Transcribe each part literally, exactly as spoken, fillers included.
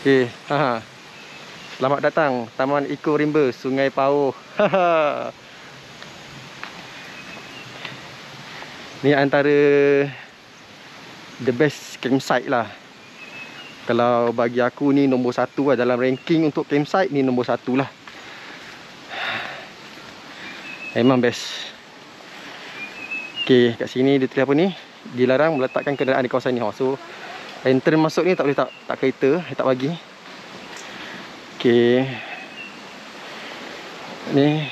Okey, ha. Selamat datang Taman Eko Rimba Sungai Pauh. Ni antara the best campsite lah. Kalau bagi aku ni nombor satu lah dalam ranking untuk campsite ni, nombor satu lah. Memang best. Okey, kat sini dia tulis apa ni? Dilarang meletakkan kenderaan di kawasan ni. So entrance masuk ni tak boleh tak tak kereta, tak bagi. Okey. Ni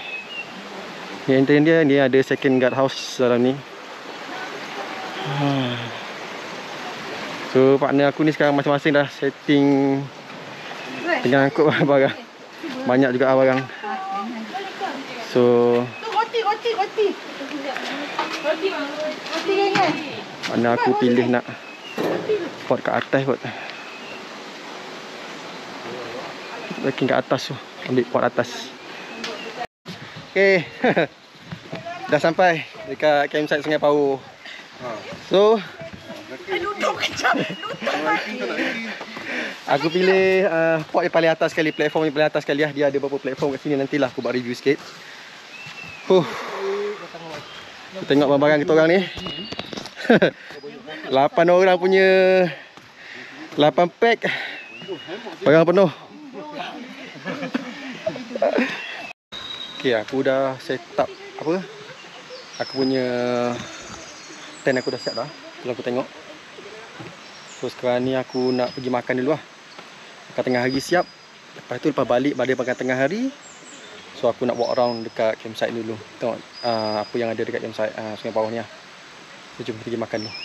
ni entrance dia, dia ada second guard house dalam ni. Hmm. So partner aku ni sekarang masing-masing dah setting tengah angkut barang. Banyak juga barang. So tu roti roti roti. Roti bang. Roti kan. Partner aku pilih nak pot kat atas kot. Backing kat atas tu. Ambil pot atas. Okey. Dah sampai dekat campsite Sungai Pauh. So aku pilih uh, port yang paling atas sekali, platform yang paling atas sekali lah. Dia ada beberapa platform kat sini, nantilah aku buat review sikit. Huh. Kita tengok barang-barang kita orang ni. lapan orang punya lapan pack. Barang penuh. Okey, aku dah set up apa? Aku punya tent aku dah siap dah. Kalau aku tengok, so sekarang ni aku nak pergi makan dulu lah. Makan tengah hari siap. Lepas tu lepas balik pada makan tengah hari. So aku nak walk around dekat campsite dulu, tengok uh, apa yang ada dekat campsite uh, Sungai Pauh ni lah. So jom pergi makan dulu.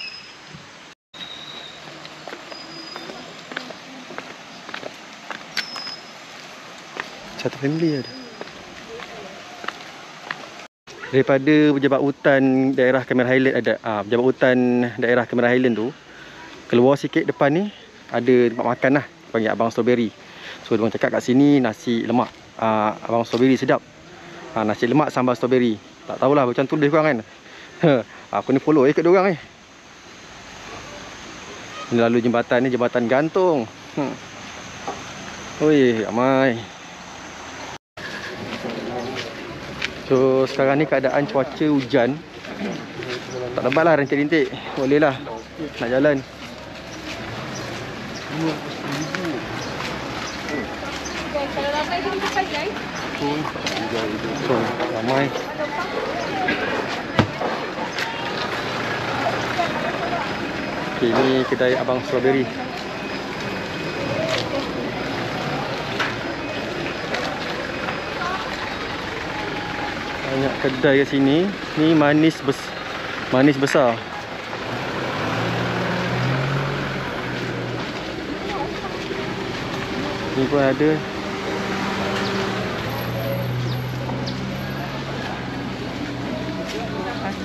Satu family ada. Daripada pejabat hutan daerah Cameron Highlands ada ah, pejabat hutan daerah Cameron Highlands tu keluar sikit depan ni ada tempat makan lah, panggil Abang Strawberry. So dia orang cakap kat sini nasi lemak ah, Abang Strawberry sedap. Ah, nasi lemak sambal strawberry. Tak tahulah macam tu dia kurang kan. Aku ni follow je kat dia orang ni. Lalu jembatan ni, jembatan gantung. Hmm. Oi, amai. So sekarang ni keadaan cuaca hujan. Tak lebat lah, rintik-rintik. Boleh lah nak jalan. So ramai. Okay, ini kedai Abang Strawberry. Banyak kedai kat sini. Ni manis bes manis besar. Ni pun ada.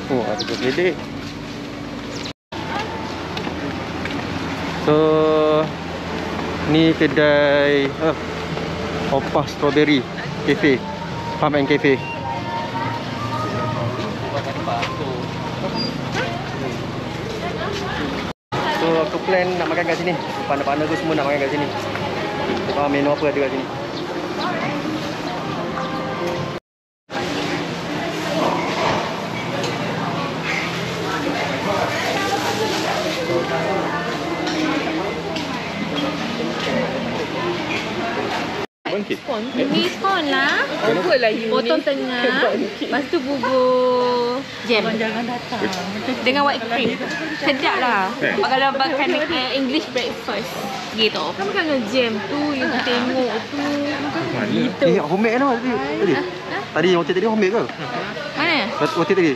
Oh, ada keledek. So ni kedai oh, Opah Strawberry Cafe. Farm and Cafe. Aku plan nak makan kat sini. Pandai-pandai tu semua nak makan kat sini. Faham menu apa ada kat sini. Spon. Ini spon lah. Potong tengah. Lepas tu bubur jam. Dengan white cream. Sedap lah. Kalau makan uh, English breakfast gitu. Kan makan dengan jam tu, yang tengok tu. Gitu. Eh, homemade kan tadi? Tadi? Tadi, roti tadi homemade ke? Mana? Roti tadi?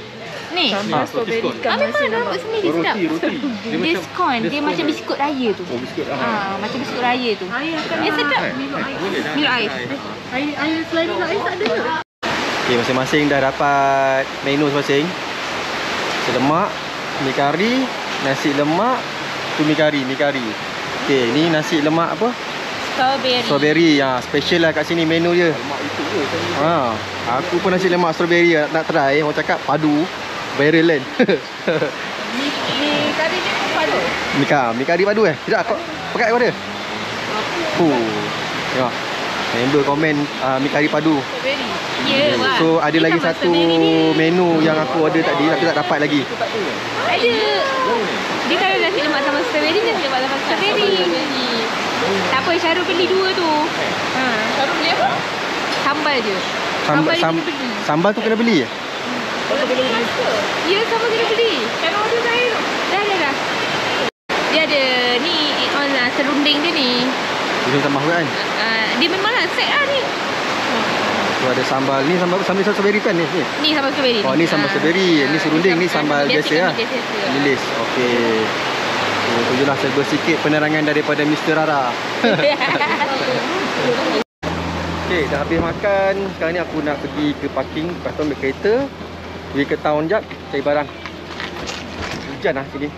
Ni. Ah, memang ada nampak sendiri sedap. Dia scone, dia macam biskut raya tu. Oh, biskut raya. Ah, macam biskut raya tu. Dia sedap. Milo ais. Air air selain milo ais tak ada ke? Okey, masing-masing dah dapat menu masing-masing. Nasi lemak, mi kari, nasi lemak, tu mi kari, mi kari. Okey, ni nasi lemak apa? Strawberry. Strawberry ah, special lah kat sini menu dia. Lemak itu ke? Ha, aku pun nasi lemak strawberry nak try. Orang cakap padu. Viral kan. Mi kari dia padu. Mi kari, mi kari padu eh? Tidak, kau pakai kau ada. Huh. Ya. Member komen uh, mi kari padu. Ya, yeah, so ada lagi satu menu yang aku order tadi tapi tak dapat lagi. Ada. Dia kalau nasi lemak sama strawberry, nasi lemak sama strawberry. Tak apa, Syarul beli dua tu. Ha, Syarul beli apa? Sambal je. Sambal, sambal, sam sambal tu kena beli? Kena beli. Ya, sambal kena beli. Kalau order saya tu. Dah, dah, dah. Dia ada ni add-on lah, serunding dia ni. Dia tambah kan? Uh, dia memanglah set lah ni. Tu ada sambal ni, sambal sambal strawberry kan ni? Ni sambal strawberry. Oh, ni sambal strawberry, ni serunding, ni sambal biasa lah. Lilis, okey. Tujulah serba sikit penerangan daripada Mister Rara. Okey, dah habis makan. Sekarang ni aku nak pergi ke parking, lepas tu ambil kereta pergi ke town jap, cari barang. Hujan lah sini.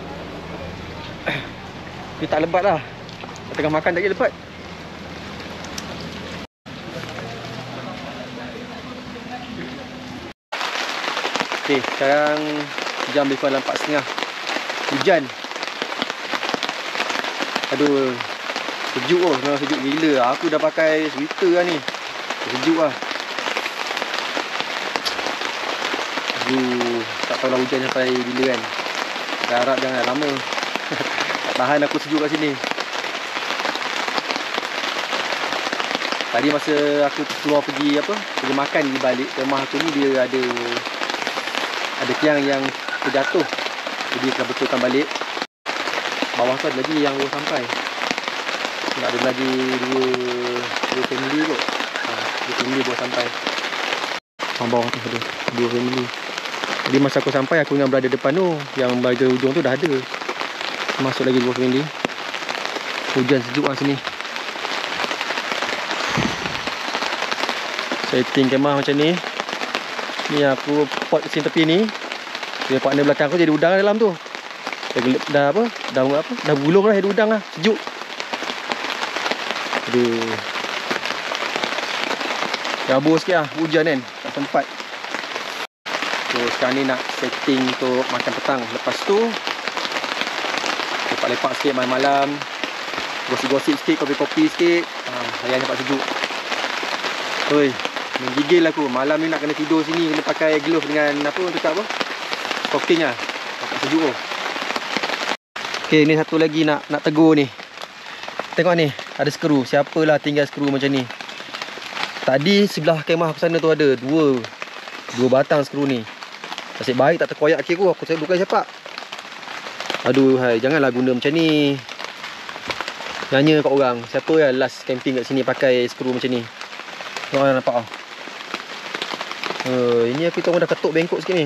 Dia tak lebat lah. Tengah makan tak jadi lebat. Okey, sekarang jam lebih kurang empat setengah. Hujan. Aduh. Sejuk oh, memang sejuk gila. Aku dah pakai sweater lah ni. Sejuk lah. Aduh, tak tahulah hujan sampai bila kan. Saya harap jangan lama. Tak tahan aku sejuk kat sini. Tadi masa aku keluar pergi apa, pergi makan di balik rumah aku ni, dia ada ada tiang yang terjatuh. Jadi kena betulkan balik. Bawah tu ada lagi yang baru sampai. Nak ada lagi dua dua family kot. Ha, dua family baru sampai. Orang bawah tu ada dua family. Jadi masa aku sampai, aku yang berada depan tu, yang berada hujung tu dah ada. Masuk lagi dua family. Hujan sejuk lah sini. Setting kemah macam ni. Ni aku pot ke sini tepi ni. Dia partner belakang aku jadi udang dalam tu. Dah gelap, dah apa? Dah apa? Dah gulung lah jadi udang lah. Sejuk. Aduh. Kabur sikit lah. Hujan kan. Tak sempat. So sekarang ni nak setting untuk makan petang. Lepas tu lepak-lepak sikit malam-malam. Gosip-gosip sikit. Kopi-kopi sikit. Ha, ayah nampak sejuk. Oi. Menggigil aku. Malam ni nak kena tidur sini. Kena pakai glove dengan apa untuk apa? Stocking lah. Nampak sejuk tu. Okay, ni satu lagi nak nak tegur ni. Tengok ni. Ada skru. Siapalah tinggal skru macam ni. Tadi sebelah kemah aku sana tu ada dua. Dua batang skru ni. Nasib baik tak terkoyak kaki aku. Aku cakap bukan sepak. Aduh hai. Janganlah guna macam ni. Nanya kat orang. Siapa yang last camping kat sini pakai skru macam ni. Tengok orang nampak tau. Uh, ini aku tahu dah ketuk bengkok sikit ni.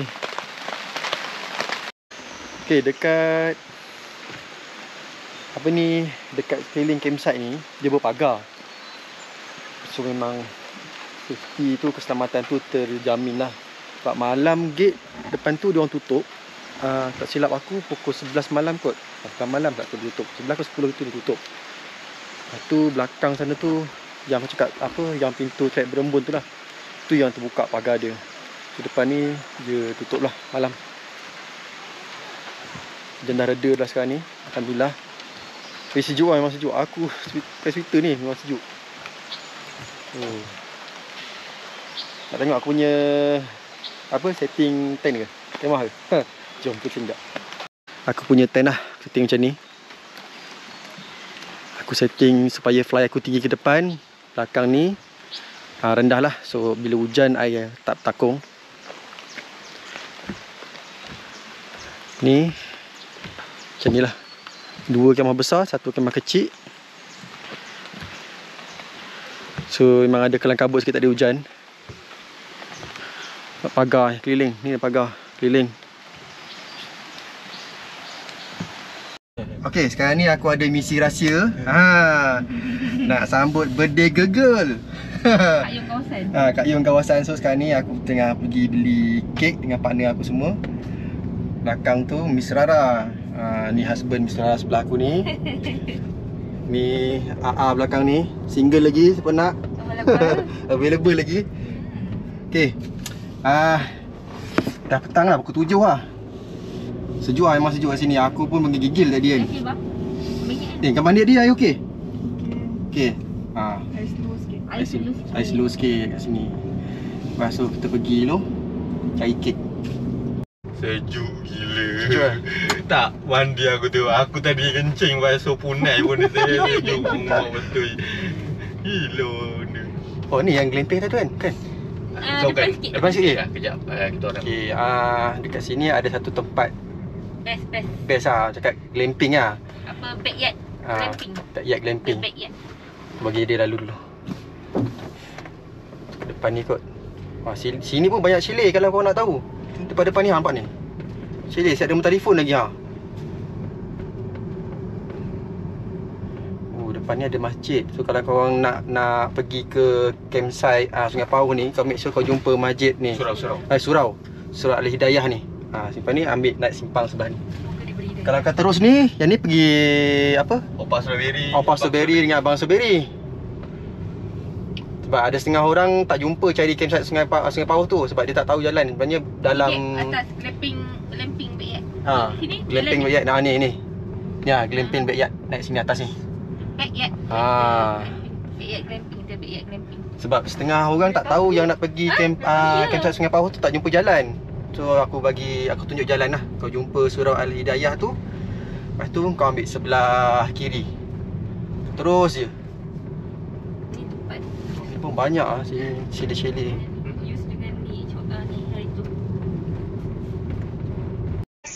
Okay, dekat apa ni, dekat sekeliling campsite ni dia berpagar. So memang safety tu, keselamatan tu terjamin lah. Sebab malam gate depan tu dia orang tutup. Uh, tak silap aku pukul sebelas malam kot. Bukan malam tak tu dia tutup. Sebelah pukul sepuluh tu dia tutup. Lepas tu belakang sana tu yang aku cakap apa, yang pintu trek berembun tu lah, tu yang terbuka pagar dia. So, depan ni dia tutup lah malam. Hujan dah reda dah sekarang ni, alhamdulillah. Tapi sejuk lah, memang sejuk. Aku pakai sweater ni memang sejuk. Oh. Nak tengok aku punya apa, setting tent ke? Kemah ke? Ha. Jom kita tengok. Aku punya tent lah, setting macam ni. Aku setting supaya fly aku tinggi ke depan. Belakang ni ha, rendah lah. So bila hujan air tak takung. Ni macam ni lah. Dua kemah besar, satu kemah kecil. So memang ada kelang kabut sikit, tak ada hujan. Pagar keliling. Ni pagar keliling. Okey, sekarang ni aku ada misi rahsia. Ha, nak sambut birthday girl. Kak Yung kawasan. Ha, Kak Yung kawasan. So sekarang ni aku tengah pergi beli kek dengan partner aku semua. Belakang tu Miss Rara. Ha, ni husband Miss Rara sebelah aku ni. Ni A A belakang ni. Single lagi siapa nak. Available lagi. Okey. Ah, dah petang lah, pukul tujuh lah. Sejuk lah, memang sejuk kat sini. Aku pun menggigil tadi kan. Eh, kau mandi dia, air okey? Okey. Ha. Air slow sikit. Air slow sikit. Air slow sikit kat sini. Lepas tu kita pergi dulu cari kek. Sejuk gila. Sejuk. Tak, mandi aku tu. Aku tadi kencing pasal punai pun saya sejuk betul. Gila ni. Oh ni yang gelenteng tadi kan? Kan? Uh, so, depan kan? sikit. Depan sikit. Kejap. Uh, kita orang. Okey, uh, dekat sini ada satu tempat best best. Best ah, cakap glamping ah. Apa backyard? Ah, glamping. Backyard glamping. Backyard. Bagi dia lalu dulu. Depan ni kot. Wah, sini, sini pun banyak sile kalau kau nak tahu. Depan-depan ni nampak ni. Sile, siap ada telefon lagi ah. Oh, depan ni ada masjid. So kalau kau orang nak nak pergi ke campsite ah Sungai Pauh ni, kau make sure kau jumpa masjid ni. Surau-surau. Eh, surau. Surau Al-Hidayah ni. Ha, simpang ni ambil naik simpang sebelah ni. Kalau kau terus ni, yang ni pergi apa? Opah Strawberry. Opah Strawberry dengan Abang Strawberry. Sebab ada setengah orang tak jumpa cari campsite Sungai Sungai Pauh tu sebab dia tak tahu jalan. Sebenarnya dalam atas glamping glamping backyard. Ha. Sini glamping backyard. Nah ni ni. Ya, glamping backyard naik sini atas ni. Backyard. Ha. Backyard glamping, dia backyard glamping. Sebab setengah orang tak tahu yang nak pergi camp campsite Sungai Pauh tu tak jumpa jalan. So aku bagi, aku tunjuk jalan lah. Kau jumpa surau Al-Hidayah tu, lepas tu kau ambil sebelah kiri. Terus je. Ni tempat ni pun banyak lah sini, sili-sili. Use dengan ni, coba ni hari tu.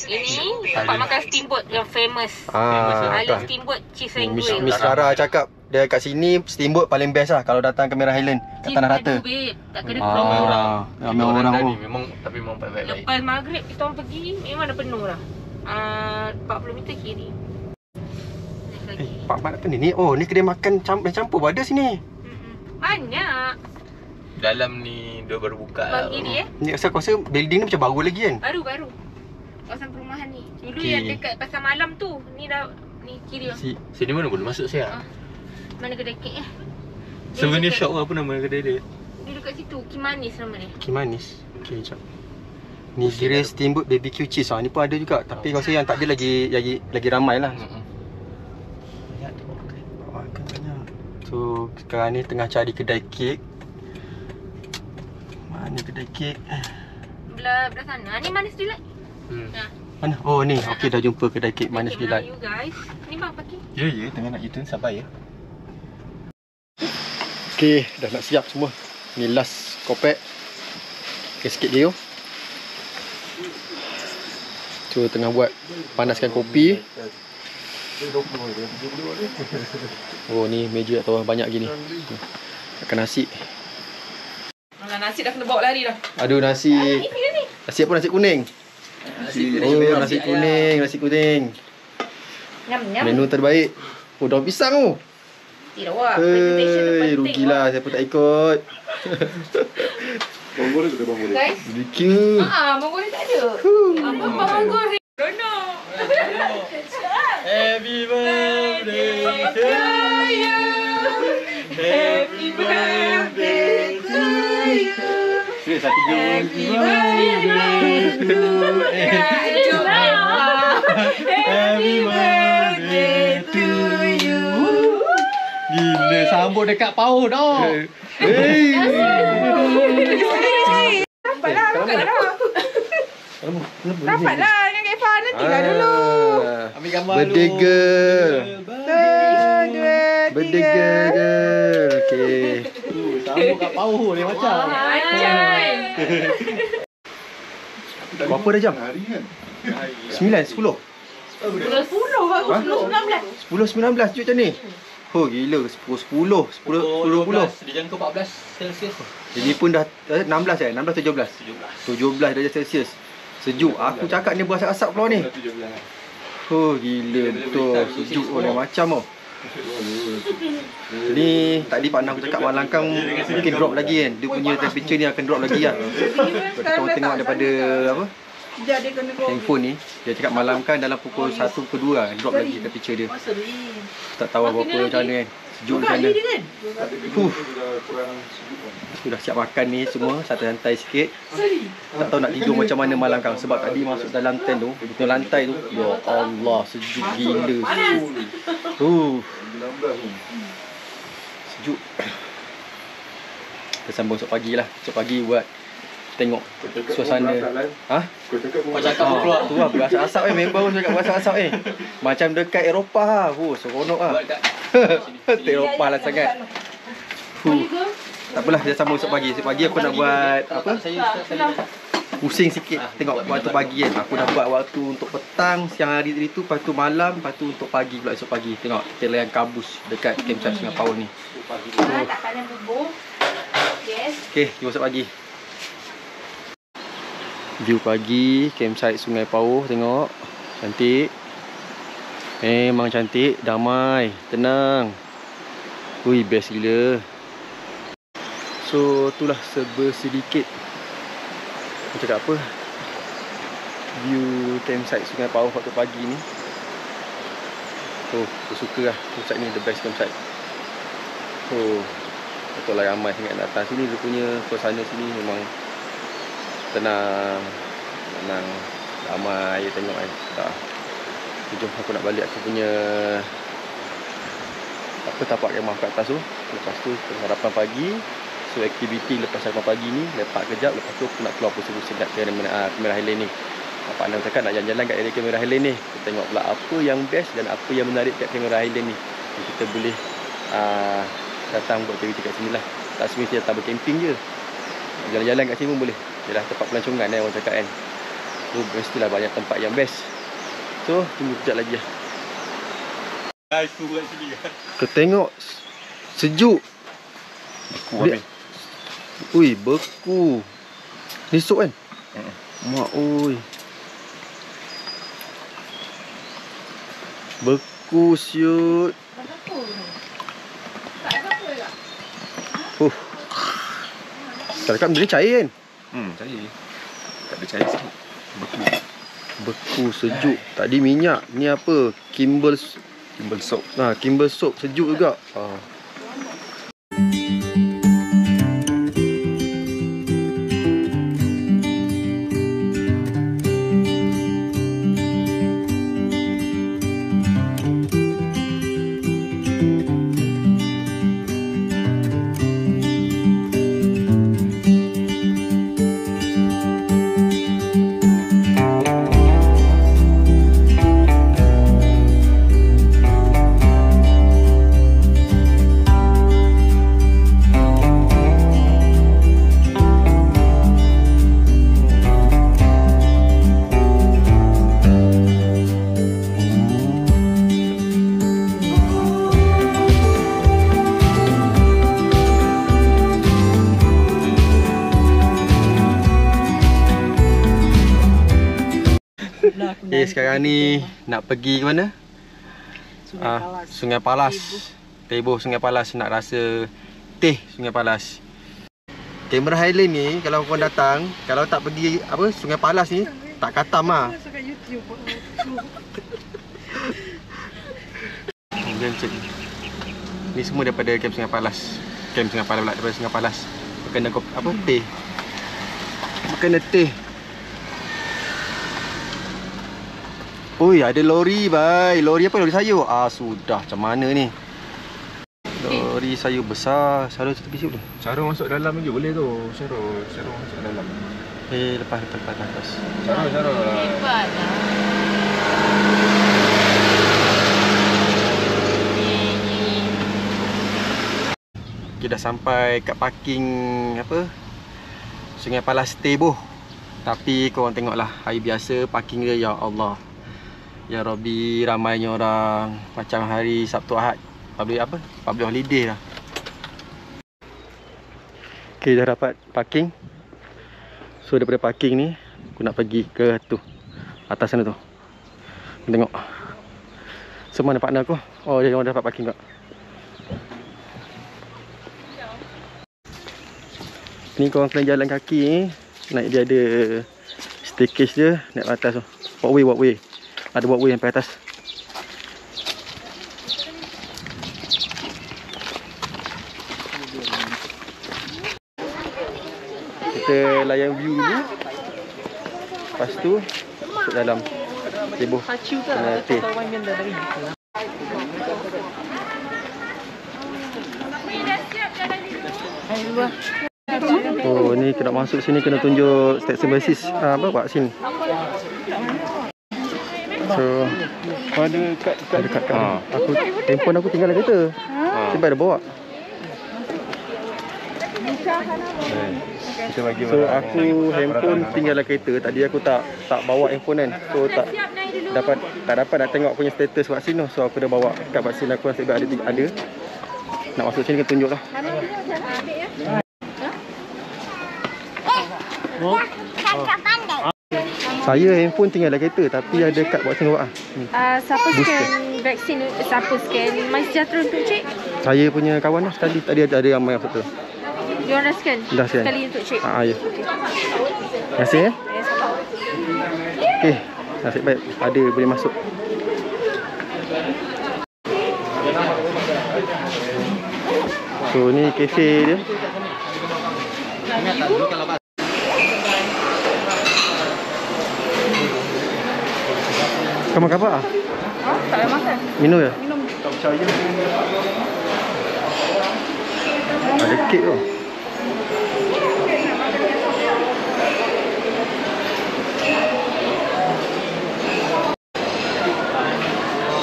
Ini tempat makan steamboat yang famous. Ah, Halim Steamboat cheese and grill. Miss Lara cakap dia kat sini steamboat paling best lah kalau datang Cameron Highlands kat Tanah Rata. Tak kena ramai ah, orang. Ramai orang tadi memang tapi memang baik-baik. Lepas maghrib kita orang pergi memang dah penuh lah. Ah uh, empat puluh meter kiri. Eh, pak mak apa ni? Oh, ni kedai makan campur, campur pun ada sini. Hmm. Banyak. Dalam ni dia baru buka. Bagi dia eh. Ni asal kuasa building ni macam baru lagi kan? Baru-baru. Kawasan perumahan ni. Dulu okay. Yang dekat pasar malam tu. Ni dah ni kiri. Si, sini mana boleh masuk saya? Ah. Mana kedai kek eh? Souvenir shop apa nama kedai dia? Dia dekat situ, Kim Hanis nama dia. Kim Hanis. Okey, jap. Ni kira steamboat B B Q cheese ah. Ni pun ada juga tapi oh. Rasa yang tak ada lagi lagi lagi ramailah. Hmm. Banyak tu okey. Makan banyak. So, sekarang ni tengah cari kedai kek. Mana kedai kek? Belah belah sana. Ni Manis Delight. Hmm. Ha. Mana? Oh ni. Okey dah jumpa kedai kek Manis Delight. You guys. Ni bang pakai? Ya ya, tengah nak U-turn sabar ya. Okey, dah nak siap semua. Ni last kopek. Okey, sikit je. So, tengah buat panaskan kopi. Oh, ni meja kat bawah banyak gini. Makan nasi. Makan nasi dah kena bawa lari dah. Aduh, nasi. Nasi apa? Nasi kuning. Nasi, oh, nasi kuning, nasi kuning. Nyam, nyam. Menu terbaik. Oh, daun pisang tu. Oh. Tidak awak, presentation tu penting. Rugilah siapa tak ikut. Bonggol tu ada bonggol. Guys. B B Q. Haa, bonggol tak ada. Apa bonggol ni? Ronok. Happy birthday to you. Happy birthday to you. Happy birthday to you. Happy birthday to you. Gila, sambut dekat Pauh dah. Hei. Rapatlah, rapatlah. Rapatlah dengan Kefa, nantilah dulu. Ambil gambar dulu. Birthday girl. Birthday girl. Okey. Sambut kat Pauh ni macam. Macam. Berapa dah jam? sembilan, sepuluh. sepuluh, sepuluh, sembilan belas. sepuluh, sembilan belas je macam ni. Oh gila, sepuluh, sepuluh, sepuluh, sepuluh, sepuluh, sepuluh, sepuluh, sepuluh, sepuluh, sepuluh, sepuluh, dia jangka empat belas Celsius. Jadi pun dah enam belas eh, enam belas tujuh belas. tujuh belas darjah Celsius. Sejuk. Aku cakap ni berasap asap keluar ni. Oh gila betul, sejuk oleh macam oh. Ni tadi Pak Nang aku cakap Wan Langkang mungkin drop lagi kan. Dia punya temperature ni akan drop lagi kan. Kita tengok daripada apa? Handphone ni dia cakap malam kan dalam pukul oh, satu ke dua lah drop lagi temperature dia. Tak tahu apa apa macam mana kan. Sejuk macam mana. Huh. Aku dah siap makan ni semua, santai-santai sikit. Tak tahu nak tidur macam mana malam kan sebab tadi masuk dalam tent tu, betul lantai tu. Ya Allah, sejuk gila. Huh. sejuk. Kita sambung esok pagi lah. Esok pagi buat tengok suasana. Ha? Kau cakap pun keluar tu lah. Berasap-asap eh. Member pun cakap berasap-asap eh. Macam dekat Eropah lah. Oh, seronok lah. Eropah lah sangat. Tak apalah, kita sambung esok pagi. Esok pagi aku nak buat apa? Pusing sikit. Tengok waktu pagi kan. Aku nak buat waktu untuk petang, siang hari tadi tu. Lepas tu malam. Lepas tu untuk pagi pula esok pagi. Tengok tela yang kabus dekat campsite Sungai Pauh ni. Tak pandang bubur. Okay, kita esok pagi. View pagi, campsite Sungai Pauh, tengok. Cantik. Memang cantik, damai, tenang. Ui, best gila. So, itulah serba sedikit. Aku cakap apa? View campsite Sungai Pauh waktu pagi ni. Oh, aku suka lah. Campsite ni the best campsite. Oh, betul lah ramai sangat kat atas sini. Dia punya suasana sini memang tenang, tenang, ramai je tengok kan. Tak. Jom aku nak balik aku punya apa tapak kemah kat atas tu. Lepas tu sarapan pagi. So aktiviti lepas sarapan pagi ni, lepak kejap. Lepas tu aku nak keluar pusing-pusing kat Cameron Highlands ni. Pak Anam cakap nak jalan-jalan kat area Cameron Highlands ni. Kita tengok pula apa yang best dan apa yang menarik kat Cameron Highlands ni. Kita boleh uh, datang buat aktiviti kat sini lah. Tak semestinya datang bercamping je. Jalan-jalan kat sini pun boleh. Ialah tempat pelancongan eh, orang cakap kan. So mestilah banyak tempat yang best. So tunggu sekejap lagi lah. Kau tengok sejuk. Beku habis. Ui beku. Ni sup kan? Uh-uh. Mak oi. Beku siut. Huh. Tak dekat benda cair kan? Hmm, cair. Tak ada cair sikit. Beku. Beku, sejuk. Tadi minyak. Ni apa? Kimbal. Kimbal soap. Nah, Kimbal soap. Sejuk juga. Ah. Okay, sekarang ni nak pergi ke mana? Sungai ah, Palas. Sungai Palas. Teboh Sungai Palas nak rasa teh Sungai Palas. Cameron Highlands ni kalau kau datang, kalau tak pergi apa Sungai Palas ni tak katam ah. Masuk kat YouTube. Kemudian cek. Ni semua daripada camp Sungai Palas. Camp Sungai Palas pula daripada Sungai Palas. Bukan kau apa teh. Bukan teh. Oi, ada lori bhai. Lori apa? Lori sayur. Ah, sudah. Macam mana ni? Lori sayur besar. Sarung satu pisau tu. Sarung masuk dalam lagi boleh tu. Sarung, sarung masuk dalam. Eh, lepas lepas lepas lepas. Sarung, sarung lah. Lepas lah. Okey, dah sampai kat parking apa? Sungai Palas Teboh. Tapi korang tengoklah, hari biasa parking dia, ya Allah. Ya Rabbi, ramainya orang. Macam hari Sabtu Ahad public apa? Public holiday lah. Okay, dah dapat parking. So daripada parking ni aku nak pergi ke tu atas sana tu. Tengok semana partner aku. Oh, dia orang dapat parking tak? Ni korang kena jalan kaki ni. Naik dia ada staircase dia. Naik atas tu. Walkway, walkway. Ada walkway sampai atas. Kita layan view dulu. Lepas tu masuk dalam Teboh. Kena teh. Oh, ini kena masuk sini, kena tunjuk station basis uh, apa vaksin. So, ada dekat dekat, dekat ah. Aku handphone aku tinggal dekat kereta. Ah. Sampai ada bawa. Okay. So aku handphone tinggal dalam kereta. Tadi aku tak tak bawa handphone kan. So tak dapat tak dapat nak tengok punya status vaksin tu. So aku dah bawa kad vaksin aku rasa ada ada. Nak masuk sini kena tunjuklah. Oh. Saya handphone tinggal dalam kereta tapi ada kad vaksin awak ah. Uh, siapa scan vaksin siapa scan MySejahtera untuk cik? Saya punya kawan lah tadi tadi ada ada yang main foto. Dia dah scan. Dah scan. Sekali untuk cik. Ha ah, ya. Okay. Terima kasih eh. Okey. Nasib baik ada boleh masuk. So ni kafe dia. Kau makan apa? Oh, tak ada makan. Minum ya? Minum. Tak percaya. Ada kek tu.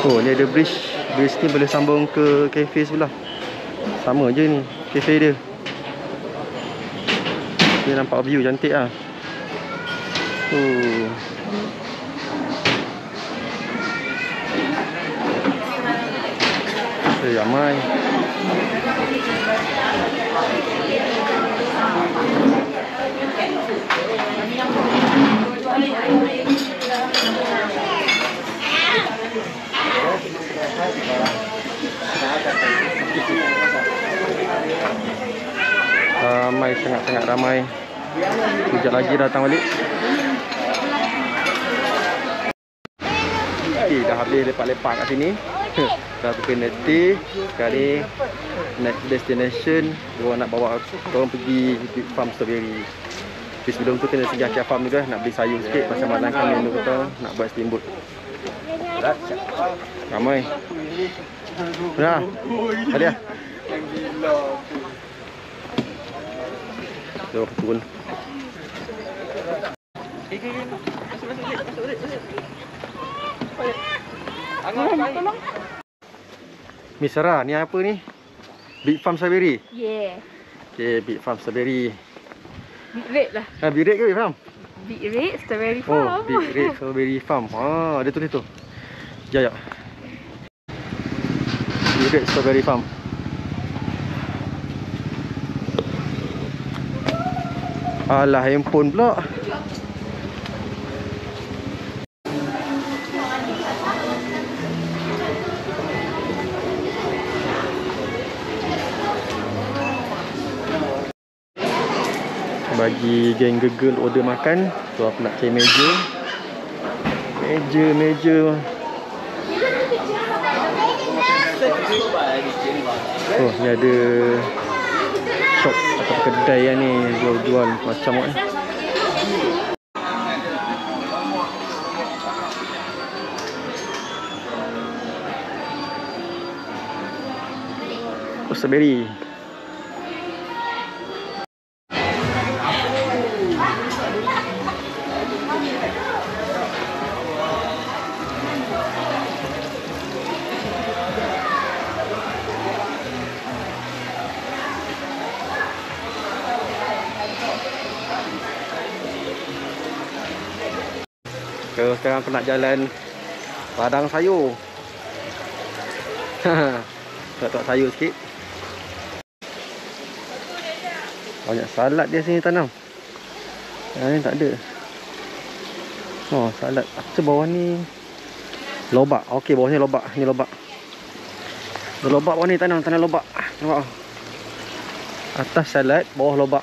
Oh, ni ada bridge. Bridge ni boleh sambung ke kafe sebelah. Sama je ni kafe dia. Dia nampak view cantik lah. Oh. Eh, ramai. Ramai, sangat-sangat ramai. Sekejap lagi datang balik. Okay, dah habis lepak-lepak kat sini. Dah kena teh. Sekali next destination diorang nak bawa diorang pergi Big Farm Strawberry. Tapi sebelum tu kena pergi Akia Farm juga. Nak beli sayur sikit pasal malam kan menu kita nak buat steamboat. Ramai. Nah, ada lah. Jom, turun. Miss Sarah, ni apa ni? Big Farm Strawberry? Yeah. Okay, Big Farm Strawberry. Big Red lah. Ha, Big Red ke Big Farm? Big Red Strawberry Farm. Oh, Big Red Strawberry Farm. Haa, dia tulis tu. Sekejap, sekejap. Big Red Strawberry Farm. Alah, handphone pula. Bagi geng gegel order makan. So aku nak cari meja. Meja, meja. Oh, ni ada shop atau kedai lah ni. Jual-jual macam ni. Oh, strawberry. So, sekarang aku nak jalan padang sayur. Nak tak sayur sikit. Banyak salad dia sini tanam. Yang ni tak ada. Oh, salad. Apa bawah ni? Lobak. Okey, bawah ni lobak. Ni lobak. Ada lobak bawah ni tanam. Tanam lobak. Nampak? Atas salad, bawah lobak.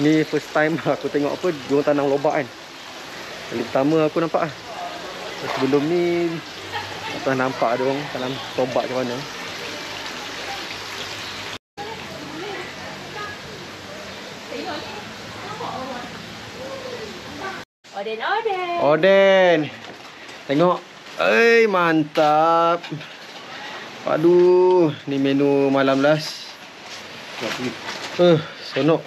Ni first time aku tengok apa diorang tanam lobak kan. Kali pertama aku nampak ah. Sebelum ni aku tak nampak diorang tanam lobak macam mana. Oden oden. Oden. Tengok. Eh mantap. Aduh, ni menu malam last. Eh, uh, senok.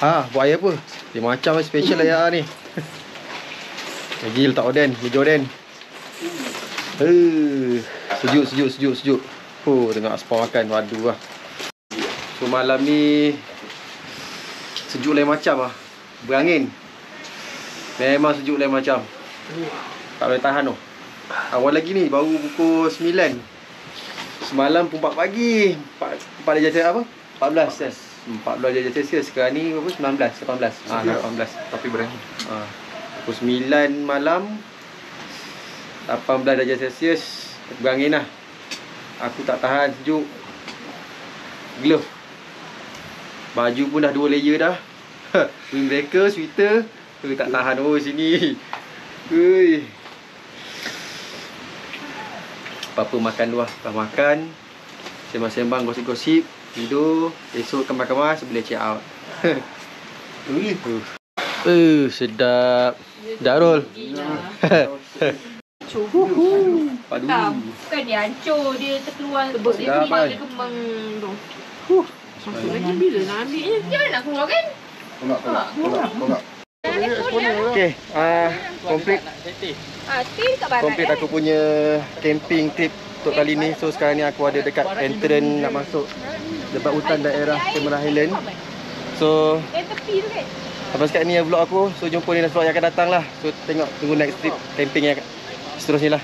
Ah, buat air apa? Dia macam special lah ya ni. Lagi letak oden, biji oden. Eh, uh, sejuk, sejuk, sejuk, sejuk. Oh, tengok aspal makan, waduh lah. So, malam ni sejuk lain macam lah. Berangin. Memang sejuk lain macam. Tak boleh tahan tu. Awal lagi ni, baru pukul sembilan. Semalam pun empat pagi. empat darjah apa? empat belas kan? empat belas darjah Celsius. Sekarang ni berapa? sembilan belas, lapan belas. Ha, lapan belas. Tapi berangin. Ha. Pukul sembilan malam. lapan belas darjah Celsius. Berangin lah. Aku tak tahan sejuk. Glove. Baju pun dah dua layer dah. Windbreaker, sweater. Aku tak tahan oh sini. Ui. Apa-apa makan dulu lah. Dah makan. Sembang-sembang, gosip-gosip. Tidur. Esok kemas-kemas boleh check out. Ui. Uh, sedap. Darul. Cukup. Padu. Tak, bukan dia hancur. Dia terkeluar. Sebab dia keluar dia kembang tu. Huh. Masuk lagi bila nak ambil je. Dia nak keluar kan? Tolak, tolak. Tolak, tolak. Okay, uh, complete complete aku punya camping trip untuk kali ni. So sekarang ni aku ada dekat entrance nak masuk dekat hutan daerah Cameron Highlands. So sampai sekarang ni vlog aku. So jumpa ni dalam vlog yang akan datang lah. So tengok, tunggu next trip camping yang seterusnya lah.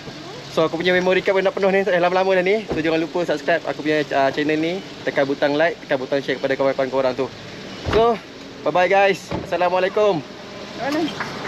So aku punya memory card pun dah penuh ni, eh, lama-lama dah ni. So jangan lupa subscribe aku punya uh, channel ni. Tekan butang like, tekan butang share kepada kawan-kawan korang tu. So bye bye guys, assalamualaikum. Alah.